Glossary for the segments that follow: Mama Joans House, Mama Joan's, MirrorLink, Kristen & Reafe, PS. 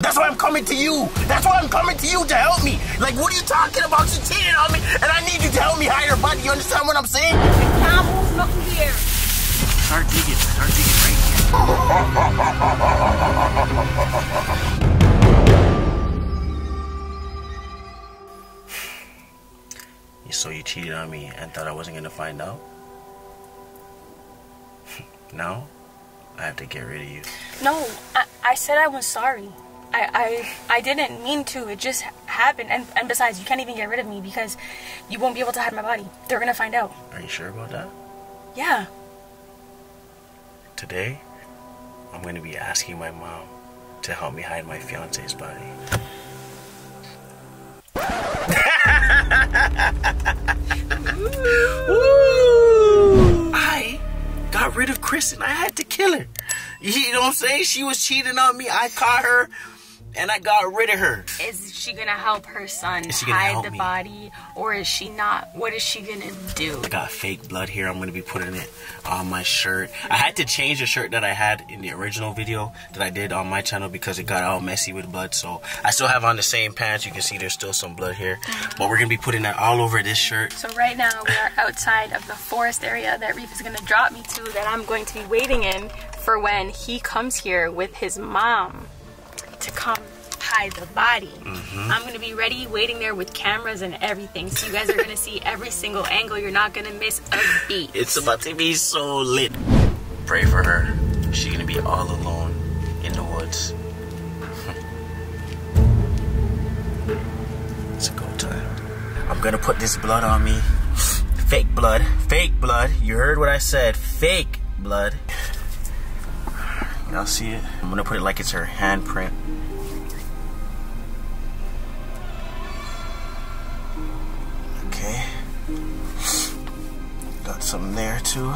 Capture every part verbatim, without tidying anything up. That's why I'm coming to you. That's why I'm coming to you to help me. Like, what are you talking about? You cheated on me, and I need you to help me hide her body. You understand what I'm saying? Now who's looking here? Start digging. Start digging right here. So you cheated on me and thought I wasn't gonna find out? Now, I have to get rid of you. No, I, I said I was sorry. I, I I didn't mean to. It just happened. And, and besides, you can't even get rid of me because you won't be able to hide my body. They're going to find out. Are you sure about that? Yeah. Today, I'm going to be asking my mom to help me hide my fiance's body. Ooh. I got rid of Chris and I had to kill her. You know what I'm saying? She was cheating on me. I caught her. And I got rid of her. Is she gonna help her son hide the body, or is she not? What is she gonna do? I got fake blood here. I'm gonna be putting it on my shirt. Mm-hmm. I had to change the shirt that I had in the original video that I did on my channel because it got all messy with blood. So I still have on the same pants. You can see there's still some blood here, mm-hmm. But we're gonna be putting that all over this shirt. So right now we are outside of the forest area that Reef is gonna drop me to. That I'm going to be waiting in for when he comes here with his mom. To come hide the body. Mm-hmm. I'm gonna be ready, waiting there with cameras and everything. So you guys are gonna see every single angle. You're not gonna miss a beat. It's about to be so lit. Pray for her. She's gonna be all alone in the woods. It's a go time. I'm gonna put this blood on me. Fake blood. Fake blood. You heard what I said. Fake blood. Y'all see it? I'm gonna put it like it's her handprint. Okay. Got some there too.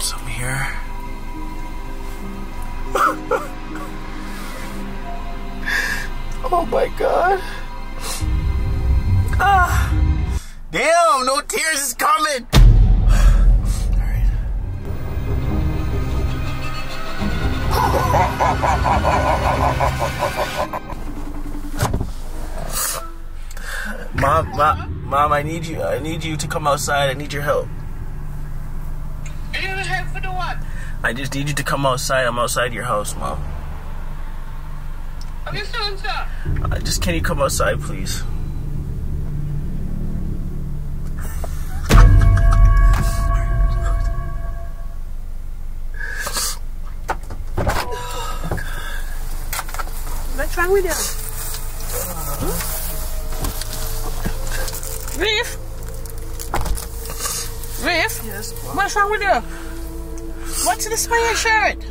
Some here. Oh my god. Ah. Damn, no tears is coming. Mom, mom, mom, I need you. I need you to come outside. I need your help. You need help for the what? I just need you to come outside. I'm outside your house, Mom. I'm just outside. I just can you come outside, please? What's wrong with you? Hmm? Reef? Reef? Yes, Mom. What's wrong with you? What's this for your shirt?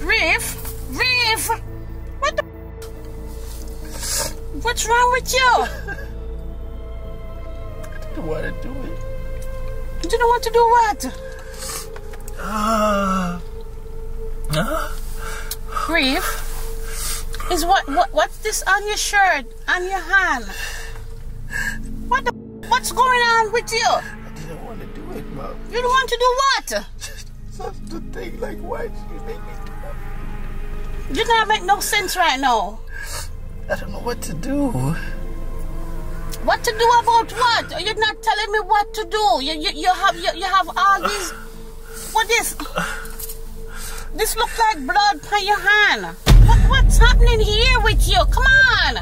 Reef? Reef? What the? What's wrong with you? I didn't want to do it. You didn't want to do what? Ah. Uh, uh. Reef, is what, what what's this on your shirt, on your hand? What the what's going on with you? I didn't want to do it, Mom. You didn't want to do what? That's the thing. Like, why did you make me do that? You're not making no sense right now. I don't know what to do. What to do about what? You're not telling me what to do. You you, you have you, you have all these. What is? This looks like blood on your hand. What, what's happening here with you? Come on!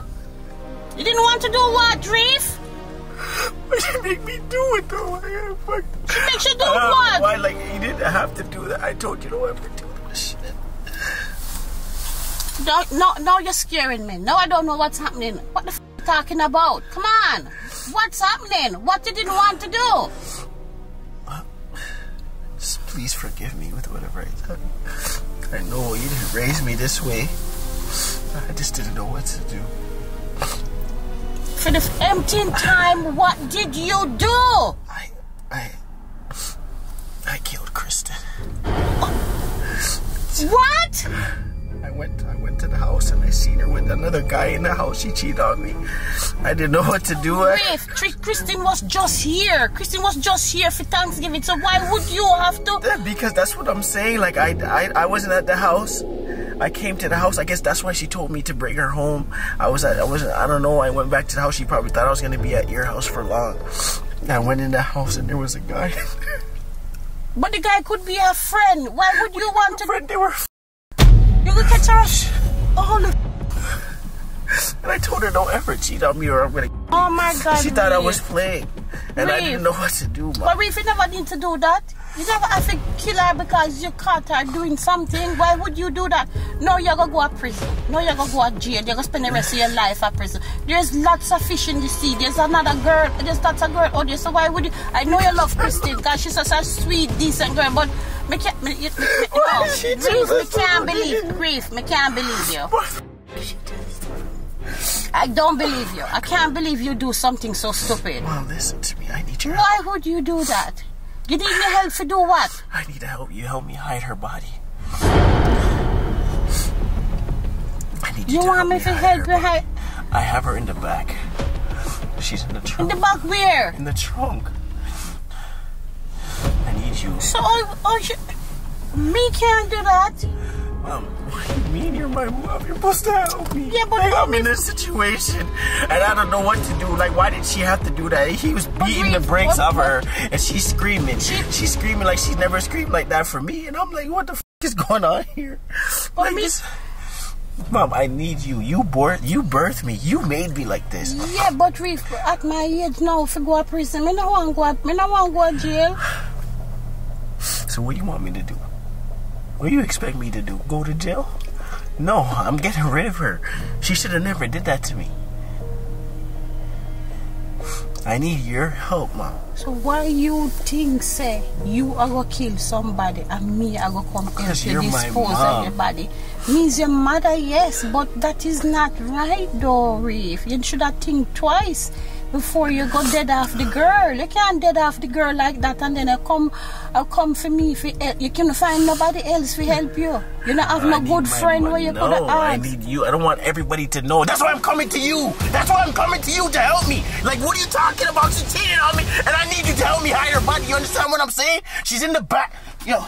You didn't want to do what, Reef? Why did you make me do it though? I got fucked. She makes you do uh, what? Why? Like, you didn't have to do that. I told you don't ever do this shit. No, no, no, you're scaring me. No, I don't know what's happening. What the f are you talking about? Come on! What's happening? What you didn't want to do? Please forgive me with whatever I done. I know you didn't raise me this way. I just didn't know what to do. For this emptying time, what did you do? I, I, I killed Kristen. Oh. What? I went, I went to the house and I seen her with another guy in the house. She cheated on me. I didn't know what to do. Reef, Kristen was just here. Kristen was just here for Thanksgiving. So why would you have to? Because that's what I'm saying. Like I, I, I wasn't at the house. I came to the house. I guess that's why she told me to bring her home. I was at, I was I don't know. I went back to the house. She probably thought I was gonna be at your house for long. And I went in the house and there was a guy. But the guy could be a friend. Why would you want to? Friend, they were. You could catch her. Oh no. And I told her don't ever cheat on me or I'm gonna. Oh my God. She thought Reef. I was playing, and Reef. I didn't know what to do. Mom. But Reef, you never need to do that. You never have to kill her because you caught her doing something. Why would you do that? No, you're gonna go to prison. No, you're gonna go to jail. You're gonna spend the rest of your life at prison. There's lots of fish in the sea. There's another girl. There's lots of girl out there. So why would you? I know you love Christine because she's such a sweet, decent girl, but me can't. Me, me, me, no, she Reef, me can't believe. Reef, me can't believe you. What? I don't believe you. I can't believe you do something so stupid. Mom, listen to me. I need your help. Why would you do that? You need my help to do what? I need to help you. Help me hide her body. I need you, you to want help me to help you hide? I have her in the back. She's in the trunk. In the back where? In the trunk. I need you. So, oh, oh she, me can't do that. Mom, what do you mean? You're my mom. You're supposed to help me. Yeah, but like, I'm in this situation, and I don't know what to do. Like, why did she have to do that? He was beating the brakes of her, and she's screaming. She, she's screaming like she's never screamed like that for me, and I'm like, what the f*** is going on here? Like, me? This, Mom, I need you. You birth, you birthed me. You made me like this. Yeah, but Reef, at my age now, if I go to prison, I don't want to go to, I don't want to go to jail. So what do you want me to do? What do you expect me to do? Go to jail? No, I'm getting rid of her. She should have never did that to me. I need your help, Mom. So why you think, say, you are going to kill somebody and me are going to come here to dispose of your body? Means your mother, yes, but that is not right, though, Reef. You should have think twice before you go dead off the girl. You can't dead off the girl like that and then I come I come for me for help. You can't find nobody else to help you. You don't have no good friend where you could have asked. I need you. I don't want everybody to know. That's why I'm coming to you. That's why I'm coming to you to help me. Like, what are you talking about? She cheated on me and I need you to help me hide her body. You understand what I'm saying? She's in the back. Yo.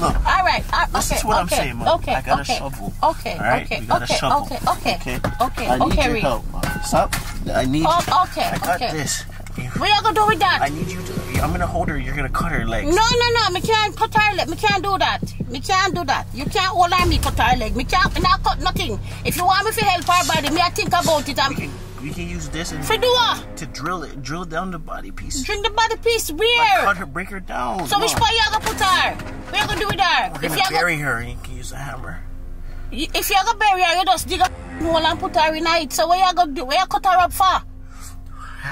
Look, all right. Uh, this okay, is what okay, I'm saying, Mom. Okay, I got okay, a shovel. Okay, all right? okay, we got okay, a shovel. okay, okay, okay, okay, I need okay, your help, Mom. Stop. I need. Oh, okay, I got okay. this. What are you gonna do with that? I need you to. I'm gonna hold her. You're gonna cut her legs. No, no, no. Me can't cut her leg. Me can't do that. Me can't do that. You can't hold her. Me cut her leg. Me can't. Me not cut nothing. If you want me to help her body, me I think about it. I'm, We can use this and for do what? To drill it, drill down the body piece. Drill the body piece where? Like cut her, break her down. So which part you gonna put her? What you gonna do with her? We're gonna if bury her, and you can use a hammer. If you gonna bury her, you just dig a hole and put her in it. So what you gonna do? Where you cut her up for? I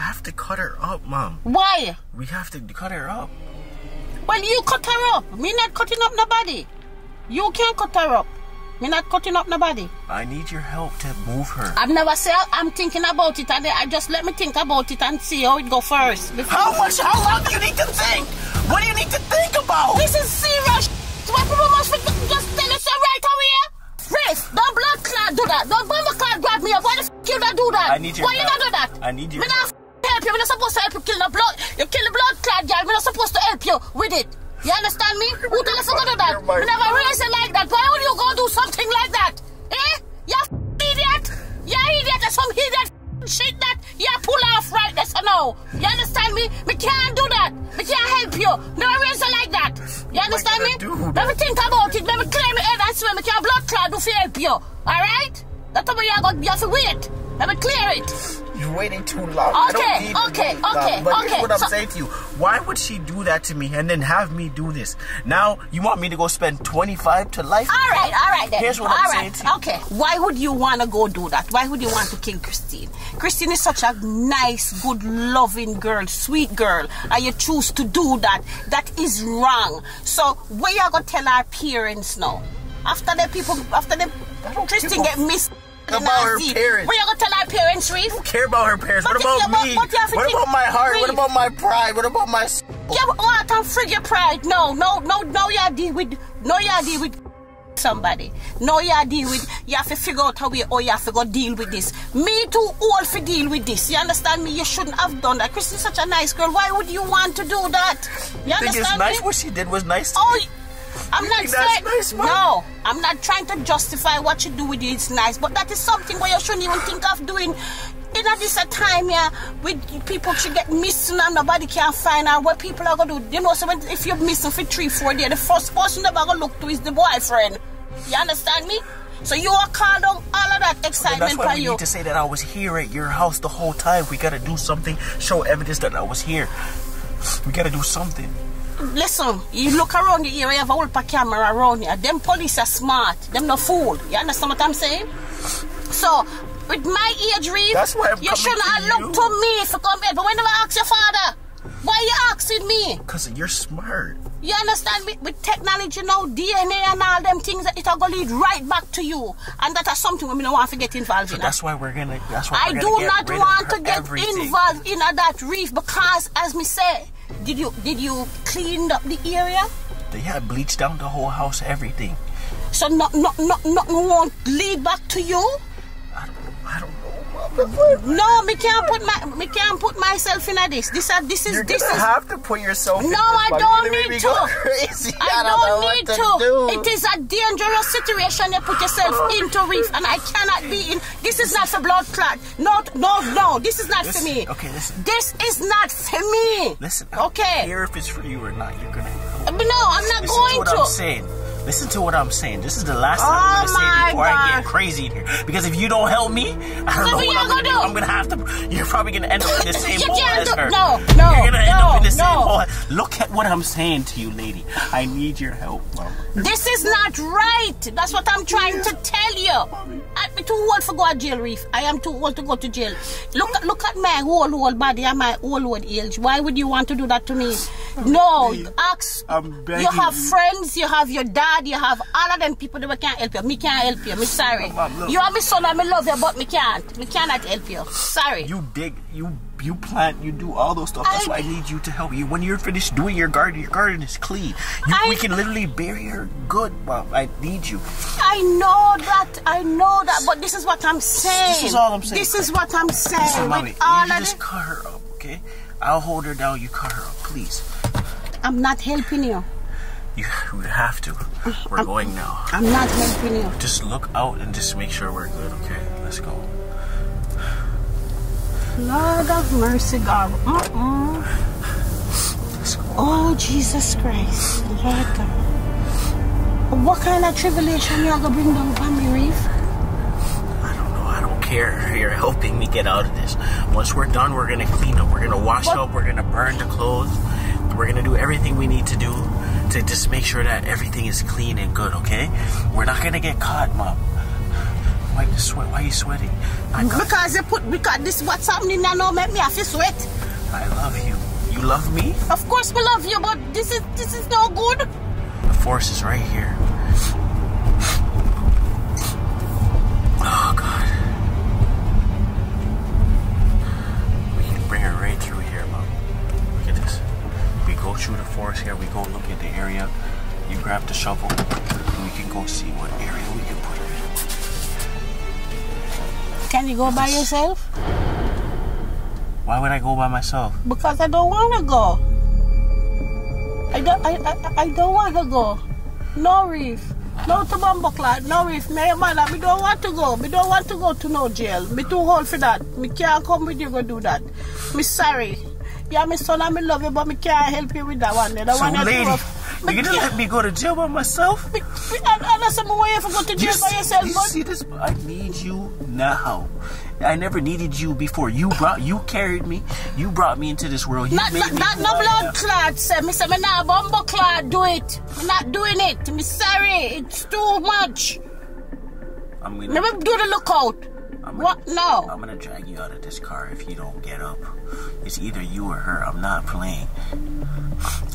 have to cut her up, Mom. Why? We have to cut her up. Well, you cut her up. Me not cutting up nobody. You can't cut her up. Me not cutting up nobody. I need your help to move her. I've never said I'm thinking about it, and I just let me think about it and see how it go first. How much? How long do you need to think? What do you need to think about? This is serious. What people must just tell us right over here. Reef, don't blood clot do that. Don't bomber clot grab me up. Why the f you not do that? I need your Why help. you not do that? I need your. Me help. not help you. We're not supposed to help you kill the blood. You kill the blood clot, girl. We're not supposed to help you with it. You understand me? Who tell us to do that? We never realize it like that. Why would you go do something like that? Eh? You idiot! You idiot! There's some idiot shit that you pull off right there, so no. You understand me? We can't do that. We can't help you. Never realize it like that. You understand me? Let me think about it. Let me clear my head and swim. We can't blood clot to help you. Alright? That's why you got you have to wait. Let me clear it. You're waiting too long. Okay, I don't okay, okay, long, but okay. Here's what I'm so, saying to you. Why would she do that to me and then have me do this? Now you want me to go spend twenty-five to life? All right, all right then. Here's what all I'm right, saying to you. Okay. Why would you want to go do that? Why would you want to kill Christine? Christine is such a nice, good, loving girl, sweet girl, and you choose to do that. That is wrong. So we are gonna tell our parents now. After the people, after the Christine get missed. About her parents. We're gonna tell our parents, Reef. Don't care about her parents. But what about, about me? What, what about my heart? Reef. What about my pride? What about my? Soul? Yeah, but, oh, I can't frig your pride. No, no, no, no. You deal with, no, you deal with somebody. No, you deal with. You have to figure out how we, or you have to go deal with this. Me too old to deal with this. You understand me? You shouldn't have done that. Christine's such a nice girl. Why would you want to do that? You, you understand think it's nice? Me? What she did was nice. To oh. Me? I'm you not saying nice, no. I'm not trying to justify what you do with it. It's nice, but that is something where you shouldn't even think of doing. You know, this a time here yeah, with people should get missing and nobody can find out what people are gonna do. You know, so when, if you're missing for three, four days, the first person they're gonna look to is the boyfriend. You understand me? So you are called on all of that excitement. Okay, that's why we you. need to say that I was here at your house the whole time. We gotta do something, show evidence that I was here. We gotta do something. Listen, you look around the area, you have a whole camera around here. Them police are smart. Them no fool. You understand what I'm saying? So with my age, Reed, that's why I'm you shouldn't have looked to me for come here. But whenever I ask your father, why are you asking me? Because you're smart. You understand me? With technology now, D N A and all them things, it are going to lead right back to you. And that is something we don't want to get involved in. So that's why we're going to that's why we're I do not want to get everything. involved in that, Reef, because, as me say, did you did you clean up the area? They had bleached down the whole house, everything. So not, not, not, nothing won't lead back to you? I don't know. I don't No, me can't put my me can't put myself in this. This uh, this is You're this is. You have to put yourself. No, in this. I don't need me to. Crazy. I, I don't, don't know need to. Do. It is a dangerous situation you put yourself into, Reef, and I cannot be in. This is not for blood clot. No, no, no. This is not listen, for me. Okay, listen. This is not for me. Listen. Okay. Here, if it's for you or not, you're gonna. But no, I'm not listen going to. What to. I'm saying. Listen to what I'm saying. This is the last time I'm gonna say before I get crazy in here. Because if you don't help me, I don't know what I'm gonna do. I'm gonna have to. You're probably gonna end up in the same hole as her. No, no, you're gonna end up in the same hole. Look at what I'm saying to you, lady. I need your help, Mama. This is not right. That's what I'm trying to tell you. I'm too old for go to jail, Reef. I am too old to go to jail. Look at look at my whole old body and my whole old age. Why would you want to do that to me? No, ask. You have friends. You have your dad. You have all of them people that can't help you. Me can't help you. Me sorry. Mom, you are my son and I love you, but me can't. Me cannot help you. Sorry. You dig. You you plant. You do all those stuff. That's I, why I need you to help you. When you're finished doing your garden, your garden is clean. You, I, we can literally bury her good. Mom, I need you. I know that. I know that. But this is what I'm saying. This is all I'm saying. This is what I'm saying. Listen, mommy, with all you of just it. cut her up, okay? I'll hold her down. You cut her up, please. I'm not helping you. You would have to. We're I'm, going now. I'm not helping you. Just look out and just make sure we're good, okay? Let's go. Lord of mercy, God. Uh-uh. Let's go. Oh, Jesus Christ. Lord God. What kind of tribulation y'all gonna bring down upon me, Reef? I don't know. I don't care. You're helping me get out of this. Once we're done, we're gonna clean up. We're gonna wash what? up. We're gonna burn the clothes. We're gonna do everything we need to do to just make sure that everything is clean and good, okay? We're not gonna get caught, Mom. Why you sweat? Why are you sweating? I because you put because this what's happening now make me have to sweat. I love you. You love me? Of course we love you, but this is this is no good. The force is right here. Oh God. We can bring her right through here, Mom. Look at this. We go through the forest here, we go look at the area, you grab the shovel, and we can go see what area we can put her in. Can you go by yourself? Why would I go by myself? Because I don't want to go. I don't, I, I, I don't want to go. No, Reef. No to Bumbleclad. No, Reef. My mother, we don't want to go. We don't want to go to no jail. Me too old for that. Me can't come with you go do that. Me sorry. Yeah, my son, I love you, but I can't help you with that one. That so, one lady, you didn't let me go to jail by myself? I know some way if I go to jail you by see, yourself, you but... see this? I need you now. I never needed you before. You brought, you carried me. You brought me into this world. You not, made not, me not no blood clot, sir. Me say, me not a bumble clot do it. I'm not doing it. I'm sorry. It's too much. I'm gonna... Let me do the lookout. I'm gonna, what? No. I'm gonna drag you out of this car if you don't get up. It's either you or her. I'm not playing.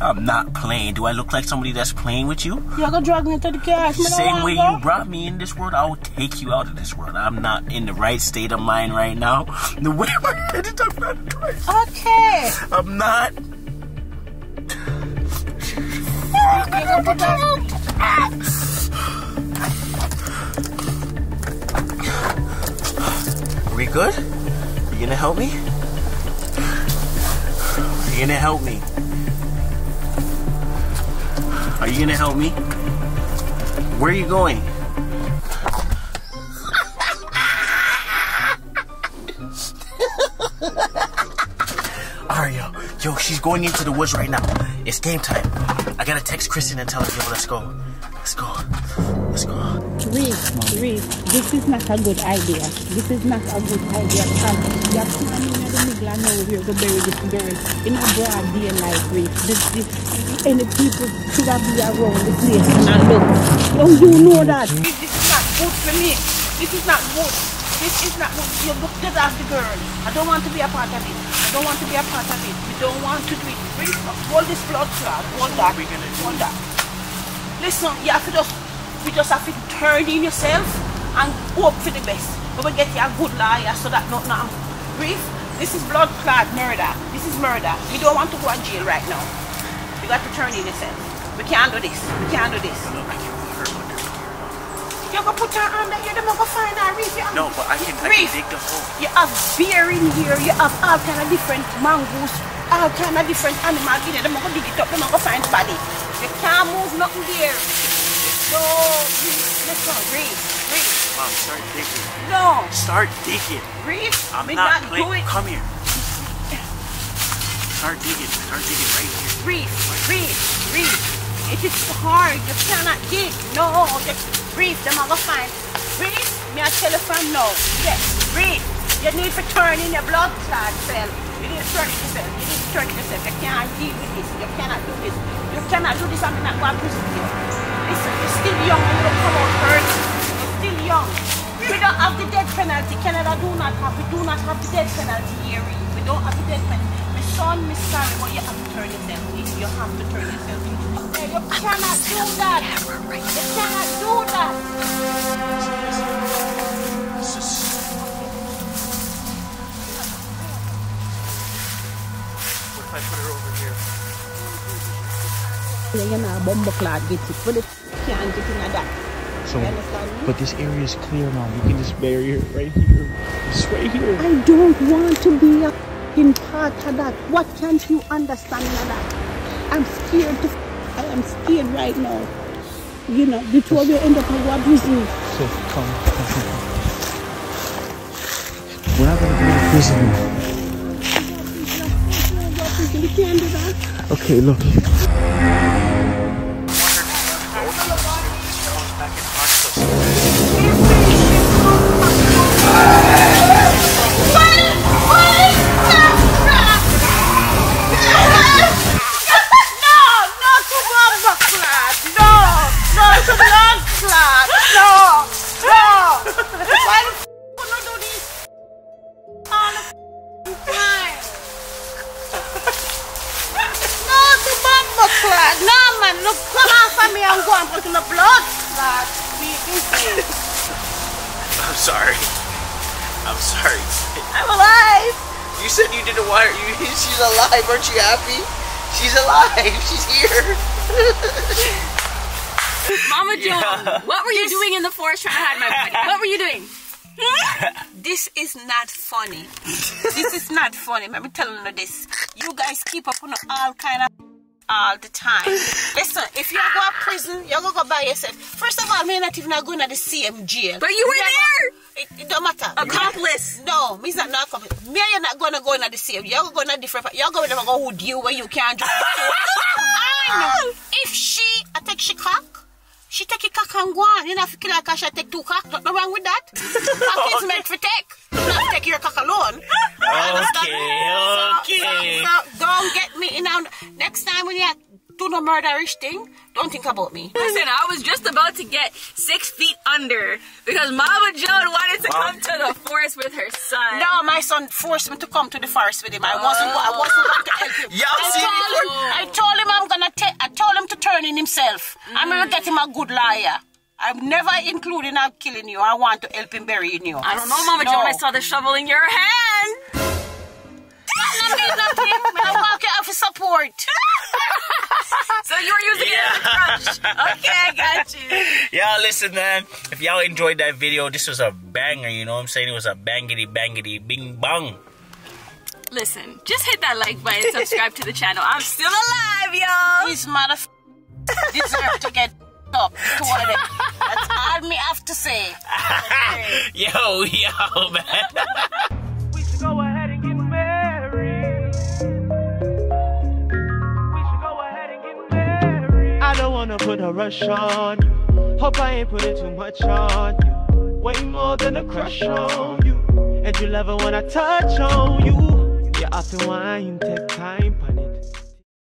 I'm not playing. Do I look like somebody that's playing with you? You're gonna drag me into the car. Same way you brought me in this world, I will take you out of this world. I'm not in the right state of mind right now. The way we're headed, I'm not doing it. Okay. I'm not. You're gonna put that out. Are we good? Are you gonna help me? Are you gonna help me? Are you gonna help me? Where are you going? Alright, yo. Yo, she's going into the woods right now. It's game time. I gotta text Kristen and tell her, yo, let's go. Let's go. Let's go. Reese, Reese, this is not a good idea. This is not a good idea. That's why I'm not going to glad now we're going to bury this bird. In a broad daylight, Reese. This, this, and the people should have been around the place. And look, oh, you know that. This is not good for me. This is not good. This is not what you looked at as the girl. I don't want to be a part of it. I don't want to be a part of it. We don't want to do it. Bring all this blood clot, all that, all that. Listen, you have to just, you just have to turn in yourself and hope for the best. We will get you a good liar so that not now. Grief, this is blood clot murder. This is murder. We don't want to go to jail right now. You got to turn in yourself. We can't do this. We can't do this. You're going to put her on the head and I'm going to find her, Reese. No, but I can, I can dig the hole. You have bear in here, you have all kind of different mangoes, all kind of different animals in there. I'm going to dig it up and I'm going to find the body. You can't move nothing there. So, Reese, listen, Reese, Reese. Mom, start digging. No. Start digging. Reese, I'm not, not playing. Come here. Start digging, start digging right here. Reese, Reese, Reese. It is hard, you cannot dig. No, just breathe, them all fine. Breathe, me a telephone now. Yes, breathe. You need to turn in your blood clot cell. You need to turn it yourself. You need to turn it yourself. You can't deal with this. You cannot do this. You cannot do this. I'm not going to prison here. Listen, you're still young and you don't come out hurt. You're still young. We don't have the death penalty. Canada do not have. We do not have the death penalty here. We don't have the death penalty. My son, my sorry, but you have to turn yourself in. You have to turn yourself in. You cannot do that. You cannot do that. What if I put her over here? So, but this area is clear, Mom. You can just bury her right here. Just right here. I don't want to be a in part of that. What can't you understand, that? I'm scared to. I am scared right now. You know, the two of you end up with what we do. So, come, come. We're not going to go to prison. You can't do that. Okay, look. She's alive, aren't you happy? She's alive, she's here. Mama Joan, yeah. What were you doing in the forest trying to hide my body? What were you doing? This is not funny. This is not funny, let me tell you this. You guys keep up on all kind of all the time. Listen, if you go to prison, you're going to go by yourself. First of all, we're not even going to the same jail. But you were there! It, it don't matter. Accomplice. No, me's not no accomplice. Me and you're not gonna go in at the same. You're gonna go in a different. You're gonna go with you where you can't do it. If she I take she cock, she take a cock and go on. You know if you kill her cock, she take two cock. Nothing wrong with that. Cock is meant for take. You don't have to take your cock alone. Okay, okay. So, so, don't get me in now. Next time when you're do no murderish thing, don't think about me. Listen, I was just about to get six feet under because Mama Joan wanted to Mom. come to the forest with her son. No, my son forced me to come to the forest with him. I wasn't, oh. I wasn't going to help him. I told him, I told him I'm gonna take. I told him to turn in himself. Mm. I'm gonna get him a good liar. I'm never including I'm killing you. I want to help him burying you. I don't know, Mama no. Joan. I saw the shovel in your hand. That means nothing. I'm walking out for support. So you were using yeah. it as a crutch. Okay, I got you. Yeah, listen, man. If y'all enjoyed that video, this was a banger. You know what I'm saying? It was a bangity, bangity, bing, bong. Listen, just hit that like button and subscribe to the channel. I'm still alive, y'all. These motherfuckers deserve to get up to one of them. That's all me have to say. Okay. Yo, yo, man. We should go ahead and get married. We should go ahead and get married. I don't wanna put a rush on you. Hope I ain't putting too much on you. Way more than a crush on you. And you love it when I touch on you. You often wine, take time, but